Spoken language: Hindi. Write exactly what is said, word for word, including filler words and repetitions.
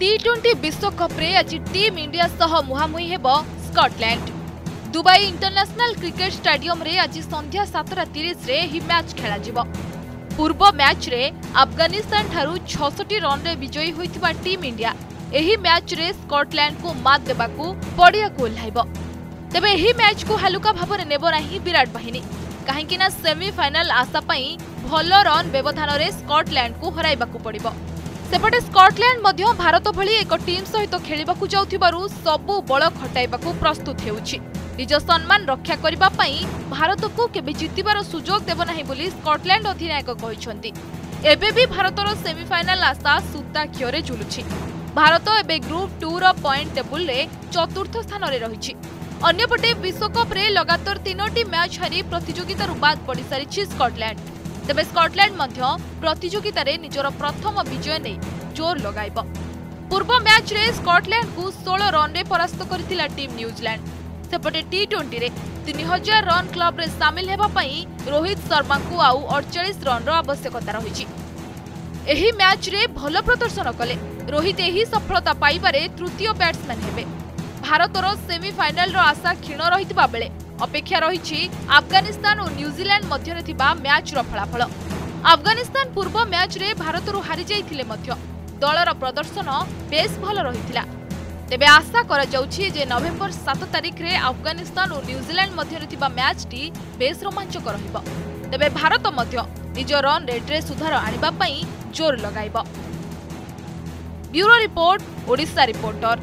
टी ट्वेंटी विश्वकप रे आज टीम इंडिया सह मुहांमुही हेब Scotland. Dubai international cricket stadium रे आज संध्या सात बजकर तीस मिनट रे ही मैच खेला जिवो। पूर्व मैच रे अफगानिस्तान ठारू छियासठ रन रे विजयी होइतिबा टीम इंडिया एही मैच रे स्कॉटलैंड को मात देबाकू पड़िया को लाइबो। तबे एही मैच को हलुका भाबरे नेबो नाही विराट बाहिनी, काहेकि ना सेमीफाइनल आशा पई भल रन व्यवधान रे स्कॉटलैंड को हराइबाकू पड़िबो। सेपटे स्कॉटलैंड मध्य भारत भली एक टीम सहित खेलिबाकू जाउथिबारू सबु बळ खटाइबाकू प्रस्तुत हेउछि। निज सम्मान रक्षा करिबा पई भारत को केबे जितिबार सुजोग देबो नाही बोली स्कॉटलैंड अधिनायक कहिसंती। एबे भी भारतर सेमीफाइनल आशा सूता खियरे झुलुछि। भारत एबे ग्रुप टू रो पॉइंट टेबल रे चतुर्थ स्थान रे रहिछि। अन्यपटे विश्वकप रे लगातार तीनोटी मैच हारि प्रतियोगितारू बाद पडि सारिछि स्कॉटलैंड। तेबे स्कॉटलैंड मध्य प्रतियोगिता रे निजर प्रथम विजय ने जोर लगाइब। पूर्व मैच रे स्कॉटलैंड को सोलह रन रे परास्त करथिला टीम न्यूजीलैंड। सेपटे टी ट्वेंटी रे तीन हजार रन क्लब रे शामिल हेबा पई रोहित शर्मा को आउ अड़तालीस रन रो आवश्यकता रहिछि। एही मैच रे भल प्रदर्शन कले रोहित एही सफलता पाइबारे तृतीय बैट्समैन हेबे। भारतर सेमीफाइनल रो आशा क्षीण रहितबा बेले अपेक्षा रही अफगानिस्तान और न्यूजीलैंड मध्य मैच फलाफल। अफगानिस्तान पूर्व मैच रे भारत हारि जाइथिले मध्य दलर प्रदर्शन बेस भल रही। तेबे आशा करा जाउछि जे नवेम्बर सात तारिख रे अफगानिस्तान और न्यूजीलैंड मध्य मैच टी बेस रोमांचक रहिबो। तेबे भारत मध्य निज रन रेट रे सुधार आनिबा पई जोर लगाइबो। Bureau report, Odisha reporter.